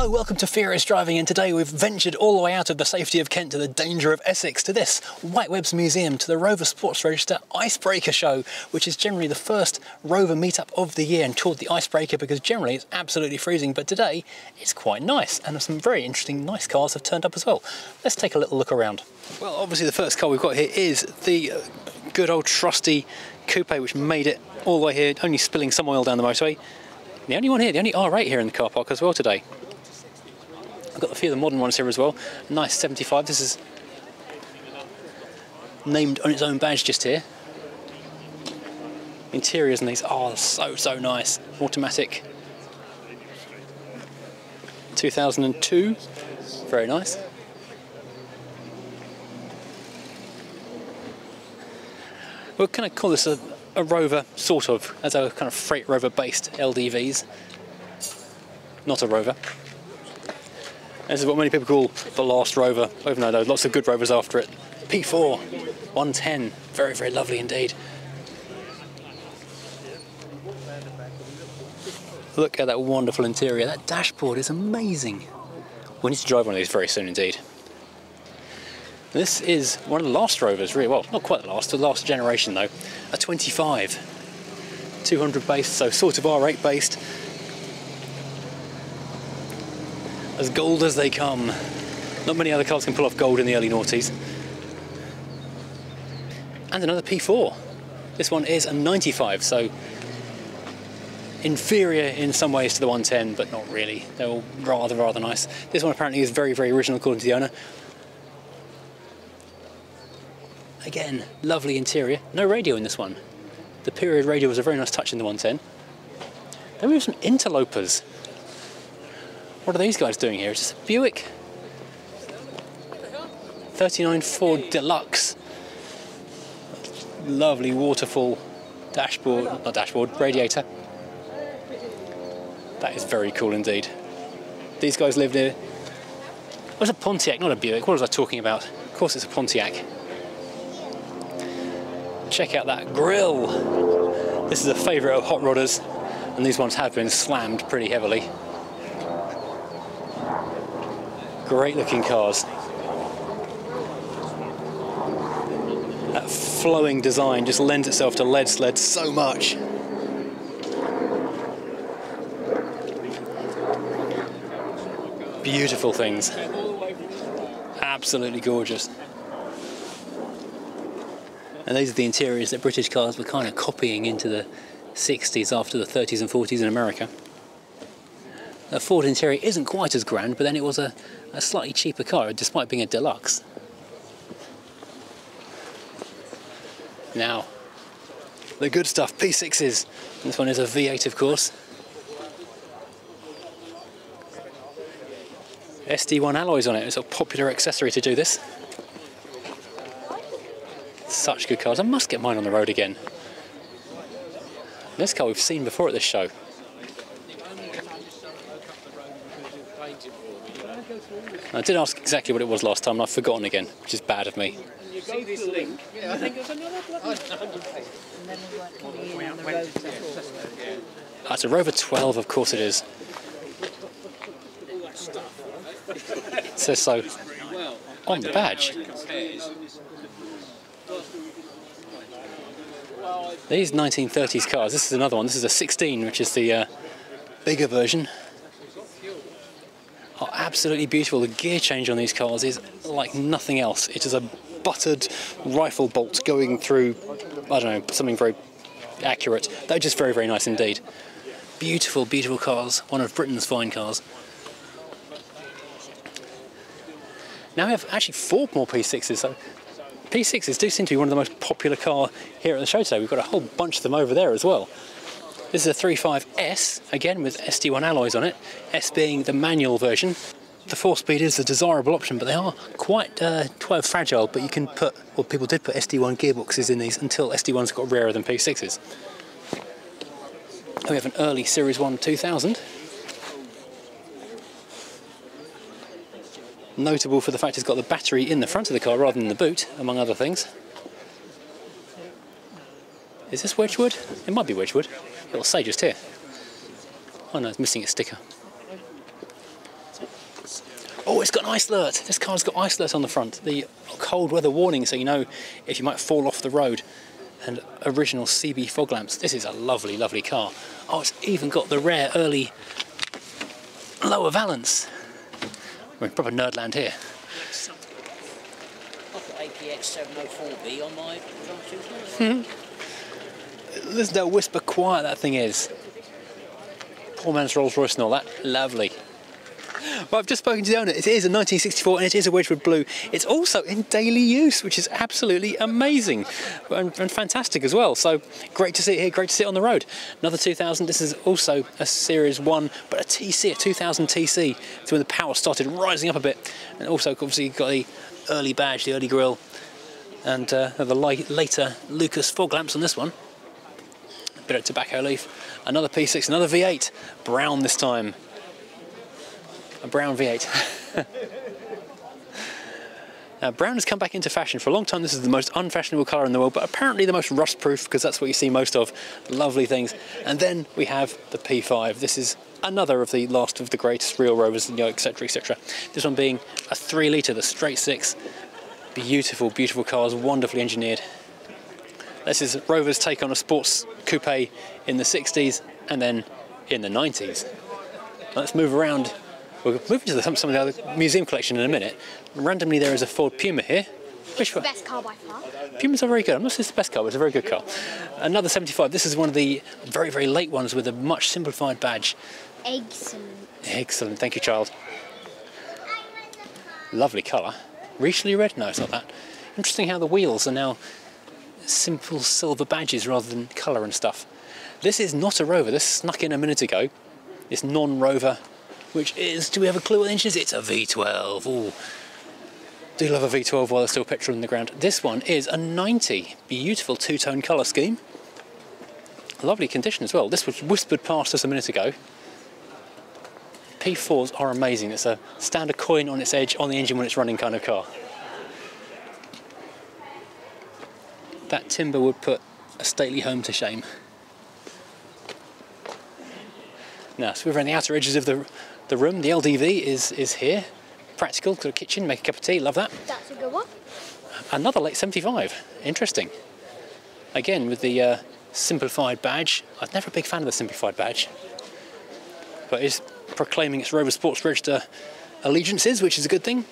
Hello, welcome to Furious Driving, and today we've ventured all the way out of the safety of Kent to the danger of Essex, to this WhiteWebbs Museum, to the Rover Sports Register Icebreaker Show, which is generally the first Rover meetup of the year, and called the Icebreaker because generally it's absolutely freezing, but today it's quite nice, and some very interesting nice cars have turned up as well. Let's take a little look around. Well, obviously the first car we've got here is the good old trusty coupe, which made it all the way here, only spilling some oil down the motorway. The only one here, the only R8 here in the car park as well today. I've got a few of the modern ones here as well. Nice 75. This is named on its own badge just here. Interiors and these are so nice. Automatic. 2002. Very nice. We're going to call this a Rover, sort of, as a kind of freight Rover based LDVs. Not a Rover. This is what many people call the last Rover, even though there are lots of good Rovers after it. P4, 110, very lovely indeed. Look at that wonderful interior, that dashboard is amazing. We need to drive one of these very soon indeed. This is one of the last Rovers, really, well, not quite the last generation though. A 25, 200 based, so sort of R8 based. As gold as they come. Not many other cars can pull off gold in the early noughties. And another P4. This one is a 95, so inferior in some ways to the 110, but not really. They're all rather nice. This one apparently is very original according to the owner. Again, lovely interior. No radio in this one. The period radio was a very nice touch in the 110. Then we have some interlopers. What are these guys doing here? It's just a Buick 39 Ford Deluxe. Lovely waterfall dashboard, not dashboard, radiator. That is very cool indeed. These guys lived here. It was a Pontiac, not a Buick. What was I talking about? Of course it's a Pontiac. Check out that grille. This is a favourite of hot rodders, and these ones have been slammed pretty heavily. Great looking cars. That flowing design just lends itself to lead sled so much. Beautiful things. Absolutely gorgeous. And those are the interiors that British cars were kind of copying into the 60s after the 30s and 40s in America. The Ford interior isn't quite as grand, but then it was a slightly cheaper car, despite being a deluxe. Now, the good stuff, P6s. This one is a V8, of course. SD1 alloys on it. It's a popular accessory to do this. Such good cars. I must get mine on the road again. This car we've seen before at this show. I did ask exactly what it was last time, and I've forgotten again, which is bad of me. You go this link, I think there's another bloody... That's a Rover 12, of course it is. It says so on the badge. These 1930s cars, this is another one, this is a 16, which is the bigger version. Are absolutely beautiful. The gear change on these cars is like nothing else. It is a buttered rifle bolt going through, I don't know, something very accurate. They're just very nice indeed. Beautiful cars, one of Britain's fine cars. Now we have actually four more P6s, so P6s do seem to be one of the most popular cars here at the show today. We've got a whole bunch of them over there as well. This is a 35S, again with SD1 alloys on it, S being the manual version. The 4-speed is the desirable option, but they are quite fragile, but you can put, well, people did put SD1 gearboxes in these until SD1's got rarer than P6s. And we have an early Series 1 2000. Notable for the fact it's got the battery in the front of the car rather than the boot, among other things. Is this Wedgewood? It might be Wedgewood. It'll say just here. Oh no, it's missing its sticker. Oh, it's got an ice alert. This car's got ice alert on the front. The cold weather warning, so you know if you might fall off the road. And original CB fog lamps. This is a lovely, lovely car. Oh, it's even got the rare early lower valance. We're in proper nerdland here. I've got APX 704B on my Bluetooth. Listen to how whisper quiet that thing is. Poor man's Rolls Royce and all that. Lovely. Well, I've just spoken to the owner. It is a 1964 and it is a Wedgewood Blue. It's also in daily use, which is absolutely amazing and fantastic as well. So great to see it here, great to see it on the road. Another 2000, this is also a Series 1, but a TC, a 2000 TC. So when the power started rising up a bit. And also, obviously, you've got the early badge, the early grille, and the later Lucas fog lamps on this one. A bit of tobacco leaf. Another P6, another V8, brown this time. A brown V8. Now, brown has come back into fashion. For a long time this is the most unfashionable colour in the world, but apparently the most rust proof, because that's what you see most of. Lovely things. And then we have the P5. This is another of the last of the greatest real Rovers, you know, etc, etc. This one being a 3 litre, the straight six. Beautiful, beautiful cars, wonderfully engineered. This is Rover's take on a sports coupe in the 60s and then in the 90s. Let's move around. We'll move into some of the other museum collection in a minute. Randomly, there is a Ford Puma here. Which one? The best car by far. Pumas are very good. I'm not sure it's the best car, but it's a very good car. Another 75. This is one of the very, very late ones with a much simplified badge. Excellent. Excellent. Thank you, child. Lovely colour. Richely red? No, it's not that. Interesting how the wheels are now simple silver badges rather than colour and stuff. This is not a Rover. This snuck in a minute ago. It's non-Rover. Which is, do we have a clue what the engine is? It's a V12. Ooh. Do love a V12 while there's still petrol in the ground. This one is a 90. Beautiful two-tone colour scheme. Lovely condition as well. This was whispered past us a minute ago. P4s are amazing. It's a standard coin on its edge on the engine when it's running kind of car. That timber would put a stately home to shame. Now, so we're around the outer edges of the room. The LDV is here. Practical, got a kitchen, make a cup of tea, love that. That's a good one. Another late 75, interesting. Again, with the simplified badge. I was never a big fan of the simplified badge. But it's proclaiming its Rover Sports Register allegiances, which is a good thing.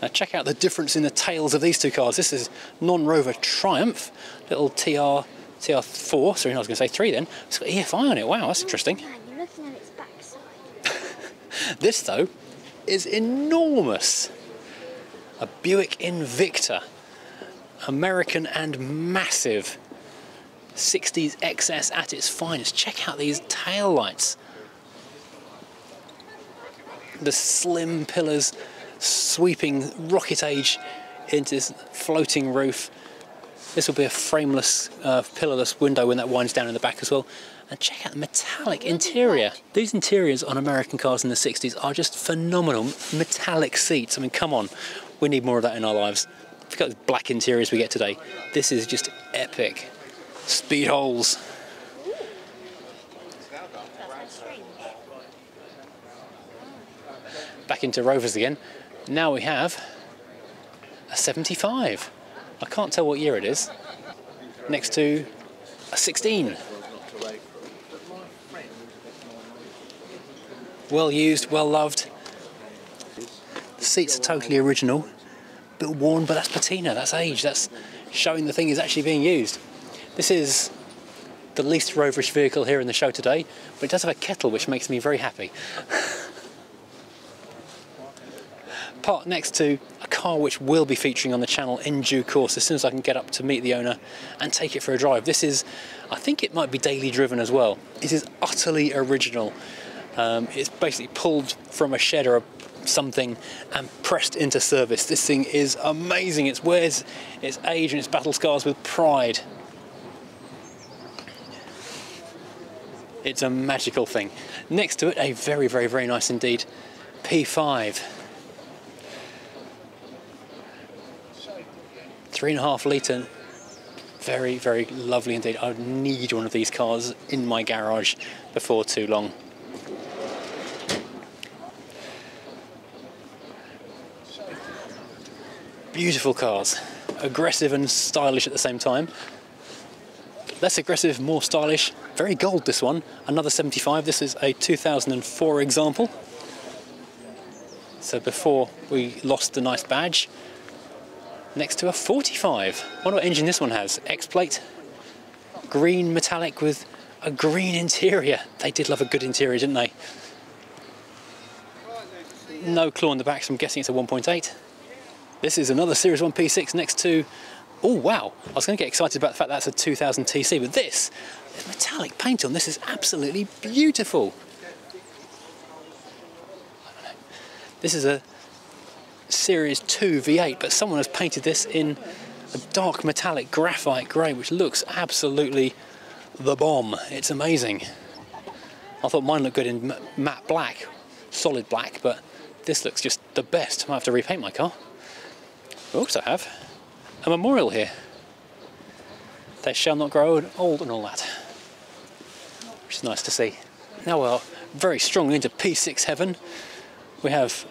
Now check out the difference in the tails of these two cars. This is non-Rover Triumph, little TR4, sorry, I was going to say 3 then. It's got EFI on it, wow, that's interesting. Man, you're looking at its backside. This, though, is enormous. A Buick Invicta. American and massive. 60s XS at its finest. Check out these tail lights. The slim pillars sweeping rocket age into this floating roof. This will be a frameless, pillarless window when that winds down in the back as well. And check out the metallic interior. These interiors on American cars in the 60s are just phenomenal. Metallic seats. I mean, come on. We need more of that in our lives. Forget the black interiors we get today. This is just epic. Speed holes. Ooh. Back into Rovers again. Now we have a 75. I can't tell what year it is. Next to a 16. Well used, well loved. The seats are totally original. A bit worn, but that's patina, that's age, that's showing the thing is actually being used. This is the least Roverish vehicle here in the show today, but it does have a kettle, which makes me very happy. Parked next to a car which will be featuring on the channel in due course as soon as I can get up to meet the owner and take it for a drive. This is, I think it might be daily driven as well. It is utterly original. It's basically pulled from a shed or something and pressed into service. This thing is amazing. It wears its age and its battle scars with pride. It's a magical thing. Next to it, a very, very, very nice indeed P5. 3.5 litre, very, very lovely indeed. I would need one of these cars in my garage before too long. Beautiful cars, aggressive and stylish at the same time. Less aggressive, more stylish, very gold this one, another 75, this is a 2004 example. So before we lost the nice badge, next to a 45. I wonder what engine this one has, X-plate, green metallic with a green interior. They did love a good interior, didn't they? No claw on the back, so I'm guessing it's a 1.8. This is another Series 1 P6 next to, oh wow, I was going to get excited about the fact that's a 2000 TC, but this, metallic paint on this is absolutely beautiful. I don't know. This is a Series 2 V8, but someone has painted this in a dark metallic graphite grey, which looks absolutely the bomb. It's amazing. I thought mine looked good in matte black, solid black, but this looks just the best. I might have to repaint my car. We also have a memorial here. They shall not grow old and all that, which is nice to see. Now we're very strongly into P6 heaven. We have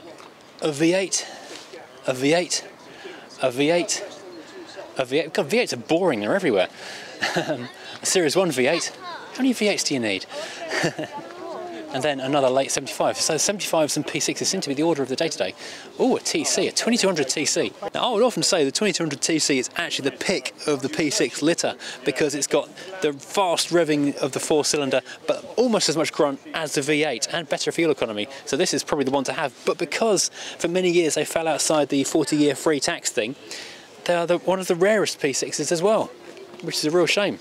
a V8, a V8, a V8, a V8. God, V8s are boring, they're everywhere. A Series 1 V8. How many V8s do you need? And then another late 75. So 75s and P6s seem to be the order of the day today. Oh, a TC, a 2200 TC. Now I would often say the 2200 TC is actually the pick of the P6 litter because it's got the fast revving of the four cylinder, but almost as much grunt as the V8 and better fuel economy. So this is probably the one to have. But because for many years they fell outside the 40-year free tax thing, they are one of the rarest P6s as well, which is a real shame.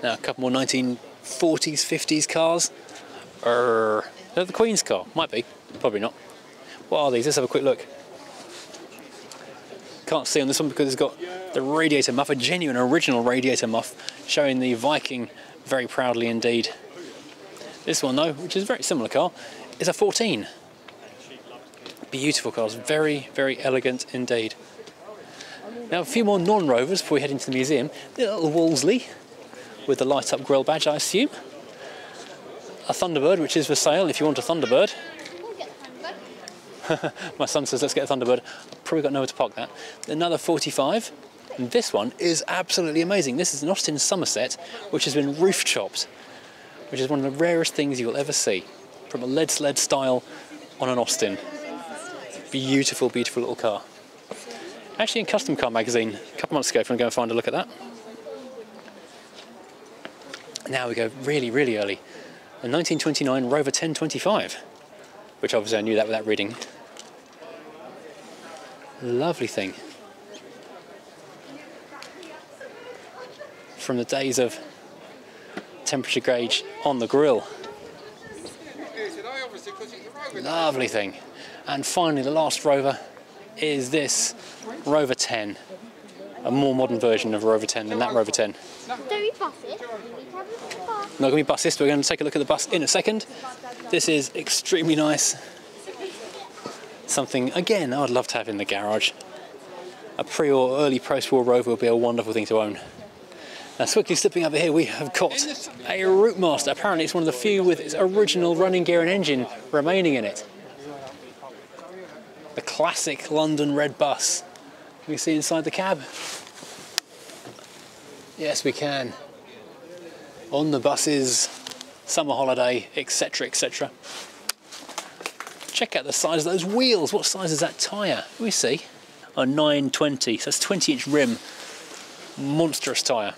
Now a couple more 1940s, 50s cars. Is that the Queen's car? Might be, probably not. What are these? Let's have a quick look. Can't see on this one because it's got the radiator muff, a genuine original radiator muff, showing the Viking very proudly indeed. This one though, which is a very similar car, is a 14. Beautiful cars, very, very elegant indeed. Now a few more non-Rovers before we head into the museum. The little Wolseley, with the light up grill badge I assume. A Thunderbird, which is for sale if you want a Thunderbird. We'll get a Thunderbird. My son says let's get a Thunderbird. I've probably got nowhere to park that. Another 45, and this one is absolutely amazing. This is an Austin Somerset which has been roof chopped, which is one of the rarest things you'll ever see from a lead sled style on an Austin. Beautiful, beautiful little car. Actually in Custom Car magazine a couple months ago if I'm going to find a look at that. Now we go really, really early. A 1929 Rover 1025, which obviously I knew that without reading. Lovely thing. From the days of temperature gauge on the grill. Lovely thing. And finally, the last Rover is this Rover 10. A more modern version of Rover 10 than that Rover 10. Not going to be buses, but we're going to take a look at the bus in a second. This is extremely nice. Something, again, I would love to have in the garage. A pre or early post-war Rover would be a wonderful thing to own. Now, quickly slipping over here, we have got a Routemaster. Apparently, it's one of the few with its original running gear and engine remaining in it. The classic London red bus. Can we see inside the cab? Yes, we can. On the buses, summer holiday, etc, etc. Check out the size of those wheels. What size is that tyre? We see a 920, so that's 20-inch rim. Monstrous tyre.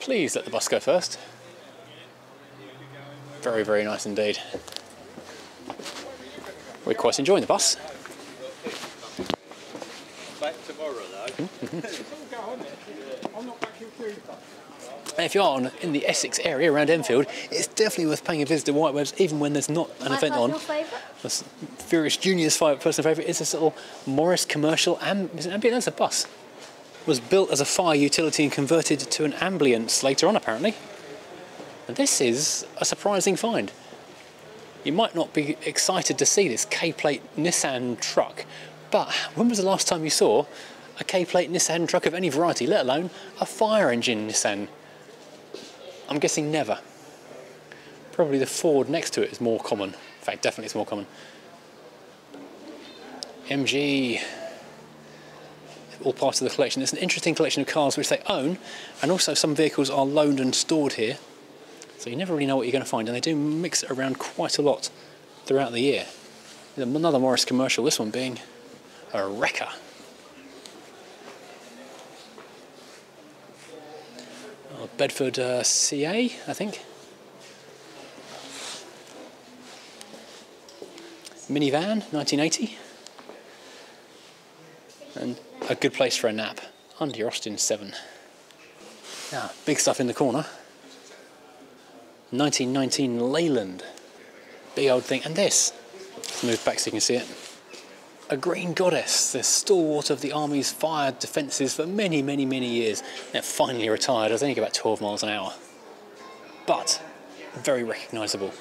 Please let the bus go first. Very, very nice indeed. We're quite enjoying the bus. Tomorrow though. And if you are in the Essex area around Enfield, it's definitely worth paying a visit to WhiteWebbs even when there's not an event on. Furious Junior's personal favourite is this little Morris commercial ambulance, a bus. Was built as a fire utility and converted to an ambulance later on apparently. And this is a surprising find. You might not be excited to see this K-plate Nissan truck. But when was the last time you saw a K-plate Nissan truck of any variety, let alone a fire engine Nissan? I'm guessing never. Probably the Ford next to it is more common. In fact, definitely it's more common. MG, all part of the collection. It's an interesting collection of cars which they own, and also some vehicles are loaned and stored here, so you never really know what you're going to find, and they do mix it around quite a lot throughout the year. There's another Morris commercial, this one being a wrecker. Oh, Bedford CA, I think. Minivan, 1980. And a good place for a nap, under your Austin 7. Now, big stuff in the corner. 1919 Leyland. Big old thing. And this, let's move back so you can see it. A Green Goddess, the stalwart of the Army's fire defences for many, many, many years. Now finally retired, I think about 12 miles an hour. But very recognisable.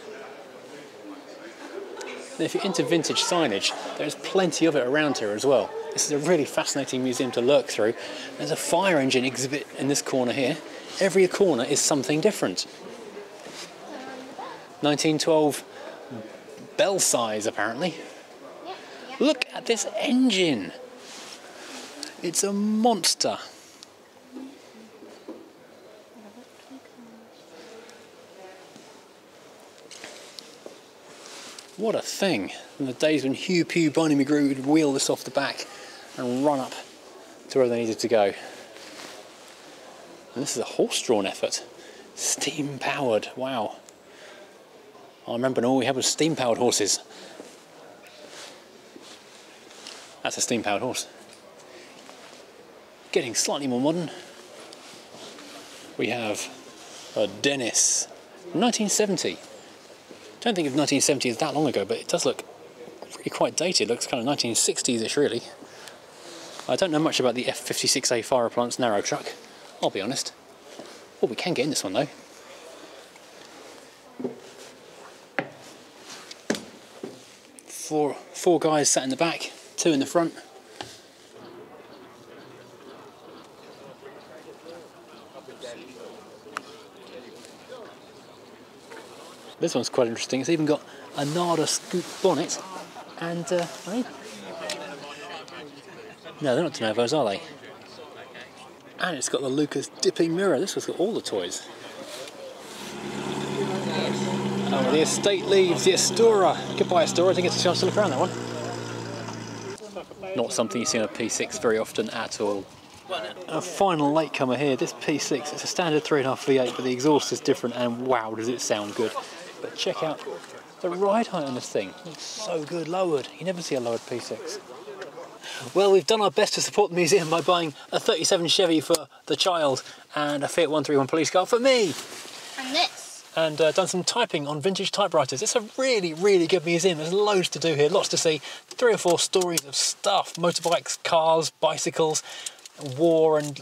And if you're into vintage signage, there's plenty of it around here as well. This is a really fascinating museum to lurk through. There's a fire engine exhibit in this corner here. Every corner is something different. 1912 bell size, apparently. Look at this engine. It's a monster. What a thing. In the days when Hugh Pugh, Barney McGrew would wheel this off the back and run up to where they needed to go. And this is a horse-drawn effort. Steam-powered, wow. I remember when all we had was steam-powered horses. That's a steam-powered horse. Getting slightly more modern. We have a Dennis, 1970. I don't think of 1970 as that long ago, but it does look really quite dated. It looks kind of 1960s-ish, really. I don't know much about the F56A fire plant's Nardo truck, I'll be honest. Oh, we can get in this one, though. Four guys sat in the back, two in the front. This one's quite interesting. It's even got a Nardo scoop bonnet and no, they're not De Novos, are they? And it's got the Lucas dipping mirror. This one's got all the toys. Oh, the estate leaves the Astora. Goodbye, Astora. I didn't get a chance to look around that one. Not something you see on a P6 very often at all. A final latecomer here. This P6. It's a standard 3.5 V8, but the exhaust is different. And wow, does it sound good! But check out the ride height on this thing. It's so good lowered. You never see a lowered P6. Well, we've done our best to support the museum by buying a 37 Chevy for the child and a Fiat 131 police car for me. And this. And done some typing on vintage typewriters. It's a really, really good museum. There's loads to do here, lots to see. 3 or 4 stories of stuff, motorbikes, cars, bicycles, war and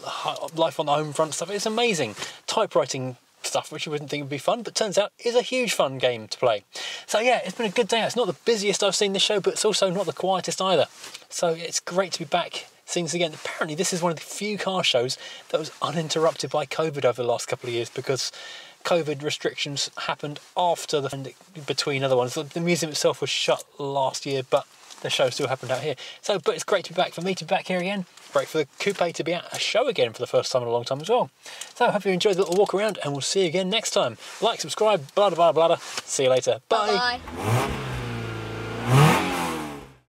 life on the home front stuff. It's amazing. Typewriting stuff which you wouldn't think would be fun, but turns out is a huge fun game to play. So yeah, it's been a good day. It's not the busiest I've seen this show, but it's also not the quietest either. So it's great to be back seeing this again. Apparently this is one of the few car shows that was uninterrupted by COVID over the last couple of years, because COVID restrictions happened after the between other ones. The museum itself was shut last year, but the show still happened out here. So, but it's great to be back, for me to be back here again. Great for the coupe to be at a show again for the first time in a long time as well. So I hope you enjoyed the little walk around, and we'll see you again next time. Like, subscribe, blah, blah, blah, blah. See you later. Bye. Bye.